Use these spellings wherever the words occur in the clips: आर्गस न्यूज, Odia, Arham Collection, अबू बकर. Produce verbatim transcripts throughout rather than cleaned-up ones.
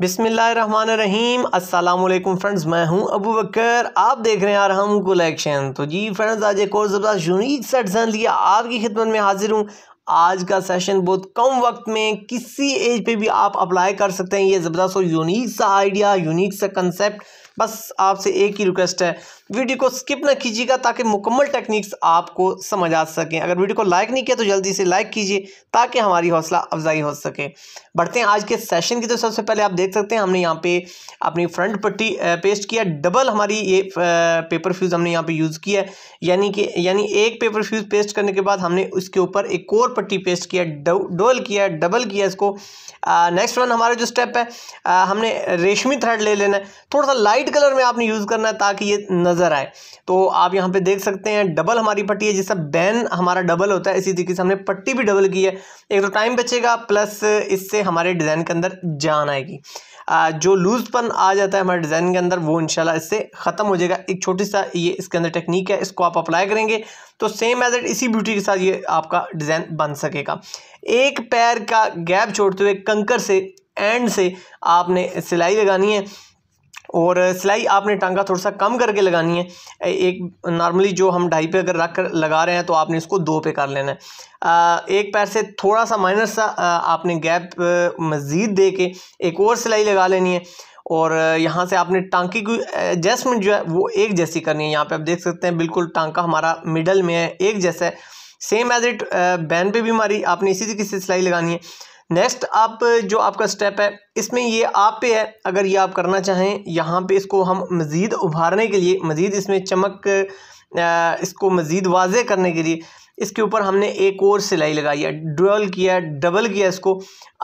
बिस्मिल्लाहिर्रहमानिर्रहीम अस्सलामुअलैकुम फ्रेंड्स, मैं हूं अबू बकर, आप देख रहे हैं अरहम कलेक्शन। तो जी फ्रेंड्स, आज एक और ज़बरदस्त यूनिक सेशन लिए आपकी खिदमत में हाजिर हूं। आज का सेशन बहुत कम वक्त में किसी एज पे भी आप अप्लाई कर सकते हैं। ये ज़बरदस्त और यूनिक सा आइडिया, यूनिक सा कंसेप्ट। बस आपसे एक ही रिक्वेस्ट है, वीडियो को स्किप ना कीजिएगा ताकि मुकम्मल टेक्निक्स आपको समझ आ सकें। अगर वीडियो को लाइक नहीं किया तो जल्दी से लाइक कीजिए ताकि हमारी हौसला अफजाई हो सके। बढ़ते हैं आज के सेशन की। तो सबसे पहले आप देख सकते हैं, हमने यहाँ पे अपनी फ्रंट पट्टी पेस्ट किया। डबल हमारी ये पेपर फ्यूज़ हमने यहाँ पे यूज़ किया, यानी कि यानी एक पेपर फ्यूज़ पेस्ट करने के बाद हमने उसके ऊपर एक और पट्टी पेस्ट किया, डबल किया डबल किया इसको। नेक्स्ट वन हमारा जो स्टेप है, आ, हमने रेशमी थ्रेड ले लेना है। थोड़ा सा लाइट कलर में आपने यूज़ करना है ताकि ये नज़र आए। तो आप यहाँ पे देख सकते हैं, डबल हमारी पट्टी है। जैसा बैन हमारा डबल होता है, इसी तरीके से हमने पट्टी भी डबल की है। एक तो टाइम बचेगा, प्लस इससे हमारे डिज़ाइन के अंदर जान आएगी। जो लूजपन आ जाता है हमारे डिज़ाइन के अंदर, वो इंशाल्लाह इससे ख़त्म हो जाएगा। एक छोटी सा ये इसके अंदर टेक्निक है, इसको आप अप्लाई करेंगे तो सेम एज इट इसी ब्यूटी के साथ ये आपका डिज़ाइन बन सकेगा। एक पैर का गैप छोड़ते हुए कंकर से एंड से आपने सिलाई लगानी है, और सिलाई आपने टांका थोड़ा सा कम करके लगानी है। एक नॉर्मली जो हम ढाई पे अगर रख कर लगा रहे हैं तो आपने इसको दो पे कर लेना है। आ, एक पैर से थोड़ा सा माइनर सा आपने गैप मज़ीद दे के एक और सिलाई लगा लेनी है, और यहाँ से आपने टांके की एडजस्टमेंट जो है वो एक जैसी करनी है। यहाँ पे आप देख सकते हैं, बिल्कुल टांका हमारा मिडल में है, एक जैसा है। सेम एज इट बैन पे भी हमारी आपने इसी तरीके से सिलाई लगानी है। नेक्स्ट आप जो आपका स्टेप है, इसमें ये आप पे है। अगर ये आप करना चाहें, यहाँ पे इसको हम मज़ीद उभारने के लिए, मज़ीद इसमें चमक, इसको मज़ीद वाज़े करने के लिए इसके ऊपर हमने एक और सिलाई लगाई है, डबल किया डबल किया इसको।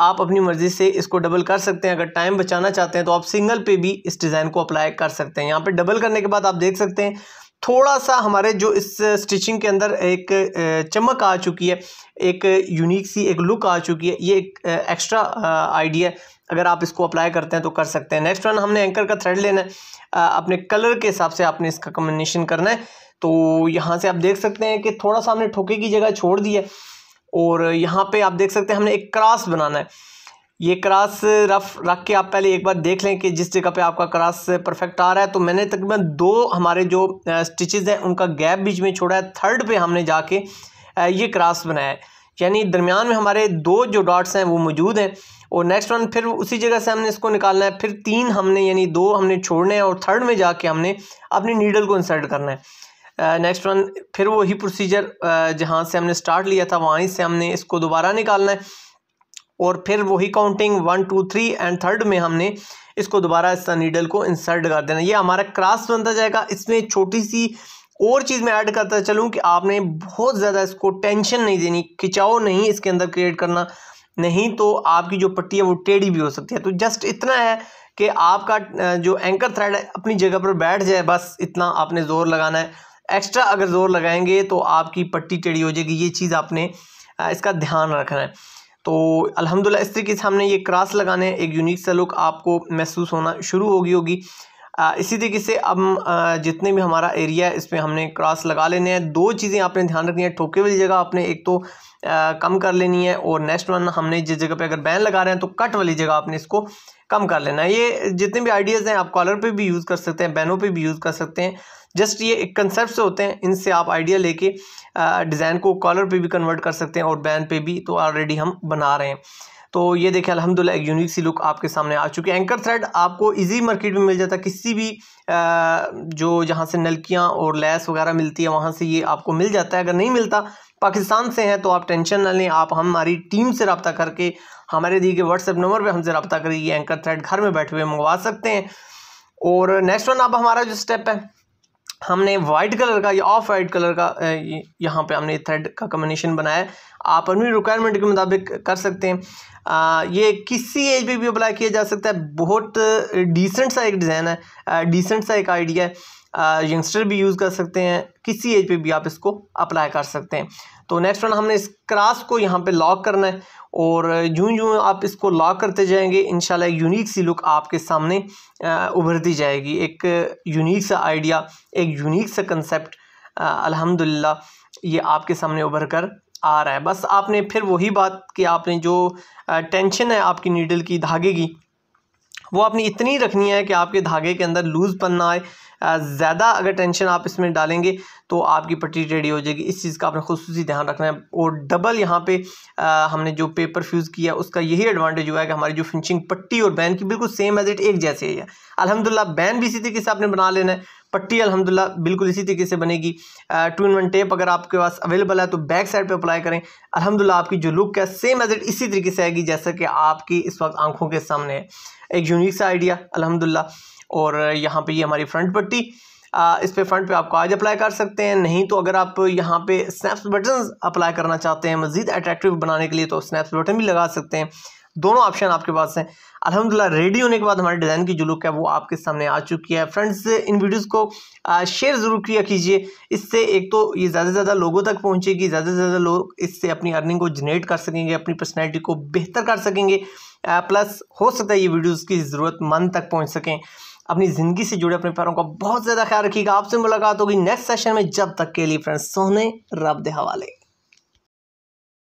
आप अपनी मर्ज़ी से इसको डबल कर सकते हैं। अगर टाइम बचाना चाहते हैं तो आप सिंगल पे भी इस डिज़ाइन को अप्लाई कर सकते हैं। यहाँ पर डबल करने के बाद आप देख सकते हैं, थोड़ा सा हमारे जो इस स्टिचिंग के अंदर एक चमक आ चुकी है, एक यूनिक सी एक लुक आ चुकी है। ये एक एक्स्ट्रा आइडिया, अगर आप इसको अप्लाई करते हैं तो कर सकते हैं। नेक्स्ट वन हमने एंकर का थ्रेड लेना है, अपने कलर के हिसाब से आपने इसका कॉम्बिनेशन करना है। तो यहाँ से आप देख सकते हैं कि थोड़ा सा हमने ठोके की जगह छोड़ दी है, और यहाँ पर आप देख सकते हैं हमने एक क्रॉस बनाना है। ये क्रॉस रफ रख के आप पहले एक बार देख लें कि जिस जगह पे आपका क्रॉस परफेक्ट आ रहा है। तो मैंने तकरीबन दो हमारे जो स्टिचेज़ हैं उनका गैप बीच में छोड़ा है, थर्ड पे हमने जाके ये क्रॉस बनाया है, यानी दरमियान में हमारे दो जो डॉट्स हैं वो मौजूद हैं। और नेक्स्ट वन फिर उसी जगह से हमने इसको निकालना है, फिर तीन हमने यानी दो हमने छोड़ने हैं, और थर्ड में जाके हमने अपनी नीडल को इंसर्ट करना है। नेक्स्ट वन फिर वही प्रोसीजर, जहाँ से हमने स्टार्ट लिया था वहीं से हमने इसको दोबारा निकालना है, और फिर वही counting one two three and third में हमने इसको दोबारा इस नीडल को इंसर्ट कर देना। ये हमारा क्रॉस बनता जाएगा। इसमें छोटी सी और चीज़ मैं ऐड करता चलूँ कि आपने बहुत ज़्यादा इसको टेंशन नहीं देनी, खिंचाव नहीं इसके अंदर क्रिएट करना, नहीं तो आपकी जो पट्टी है वो टेढ़ी भी हो सकती है। तो जस्ट इतना है कि आपका जो एंकर थ्रेड है अपनी जगह पर बैठ जाए, बस इतना आपने ज़ोर लगाना है। एक्स्ट्रा अगर ज़ोर लगाएंगे तो आपकी पट्टी टेढ़ी हो जाएगी, ये चीज़ आपने इसका ध्यान रखना है। तो अल्हम्दुलिल्लाह इस तरीके से हमने ये क्रॉस लगाने, एक यूनिक सा लुक आपको महसूस होना शुरू होगी होगी इसी तरीके से अब जितने भी हमारा एरिया है इसमें हमने क्रॉस लगा लेने हैं। दो चीज़ें आपने ध्यान रखनी है, ठोके वाली जगह आपने एक तो आ, कम कर लेनी है, और नेक्स्ट वन हमने जिस जगह पे अगर बैन लगा रहे हैं तो कट वाली जगह आपने इसको कम कर लेना है। ये जितने भी आइडियाज़ हैं आप कॉलर पे भी यूज़ कर सकते हैं, बैनों पे भी यूज़ कर सकते हैं। जस्ट ये एक कंसेप्ट से होते हैं, इनसे आप आइडिया लेके डिज़ाइन को कॉलर पे भी कन्वर्ट कर सकते हैं, और बैन पे भी तो ऑलरेडी हम बना रहे हैं। तो ये देखिए अल्हम्दुलिल्लाह एक यूनिक सी लुक आपके सामने आ चुकी है। एंकर थ्रेड आपको इजी मार्केट में मिल जाता है, किसी भी जो जहाँ से नलकियाँ और लैस वगैरह मिलती है वहाँ से ये आपको मिल जाता है। अगर नहीं मिलता पाकिस्तान से हैं तो आप टेंशन ना लें, आप हमारी टीम से रब्ता करके हमारे दिए गए व्हाट्सएप नंबर पे हमसे रब्ता करिए, ये एंकर थ्रेड घर में बैठे हुए मंगवा सकते हैं। और नेक्स्ट वन अब हमारा जो स्टेप है, हमने वाइट कलर का या ऑफ वाइट कलर का यहाँ पे हमने थ्रेड का कॉम्बिनेशन बनाया है। आप अपनी रिक्वायरमेंट के मुताबिक कर सकते हैं। आ, ये किसी एज पे भी अप्लाई किया जा सकता है। बहुत डिसेंट सा एक डिज़ाइन है, डिसेंट सा एक आइडिया है, यंगस्टर भी यूज़ कर सकते हैं, किसी एज पे भी आप इसको अप्लाई कर सकते हैं। तो नेक्स्ट वन हमने इस क्रॉस को यहाँ पे लॉक करना है, और यूं यूं आप इसको लॉक करते जाएंगे, इंशाल्लाह एक यूनिक सी लुक आपके सामने उभरती जाएगी। एक यूनिक सा आइडिया, एक यूनिक सा कंसेप्ट अल्हम्दुलिल्लाह ये आपके सामने उभर कर आ रहा है। बस आपने फिर वही बात कि आपने जो टेंशन है आपकी नीडल की, धागे की, वो आपने इतनी रखनी है कि आपके धागे के अंदर लूज़ पन ना आए। ज़्यादा अगर टेंशन आप इसमें डालेंगे तो आपकी पट्टी टेढ़ी हो जाएगी, इस चीज़ का आपने खुसूसी ध्यान रखना है। और डबल यहाँ पे आ, हमने जो पेपर फ्यूज़ किया उसका यही एडवांटेज हुआ है कि हमारी जो फिनिशिंग पट्टी और बैन की बिल्कुल सेम एज इट एक जैसे ही है। अल्हम्दुलिल्लाह बैन भी इसी तरीके से आपने बना लेना है, पट्टी अल्हम्दुलिल्लाह बिल्कुल इसी तरीके से बनेगी। टू इन वन टेप अगर आपके पास अवेलेबल है तो बैक साइड पे अप्लाई करें, अल्हम्दुलिल्लाह आपकी जो लुक है सेम एज इट इसी तरीके से आएगी जैसा कि आपकी इस वक्त आंखों के सामने है। एक यूनिक सा आइडिया अल्हम्दुलिल्लाह। और यहाँ पे ये यह हमारी फ्रंट पट्टी, इस पे फ्रंट पे आप काज अप्लाई कर सकते हैं, नहीं तो अगर आप यहाँ पे स्नैप्स बटन अप्लाई करना चाहते हैं मज़ीद अट्रैक्टिव बनाने के लिए तो स्नैप्स बटन भी लगा सकते हैं। दोनों ऑप्शन आपके पास हैं। अल्हम्दुलिल्लाह रेडी होने के बाद हमारे डिज़ाइन की जो लुक है वो आपके सामने आ चुकी है। फ्रेंड्स इन वीडियोस को शेयर ज़रूर किया कीजिए, इससे एक तो ये ज़्यादा से ज़्यादा लोगों तक पहुंचेगी, ज़्यादा से ज़्यादा लोग इससे अपनी अर्निंग को जनरेट कर सकेंगे, अपनी पर्सनैलिटी को बेहतर कर सकेंगे, प्लस हो सकता है ये वीडियोज़ की ज़रूरतमंद तक पहुँच सकें। अपनी ज़िंदगी से जुड़े अपने पैरों का बहुत ज़्यादा ख्याल रखिएगा। आपसे मुलाकात होगी नेक्स्ट सेशन में, जब तक के लिए फ्रेंड्स सोने रब दे हवाले।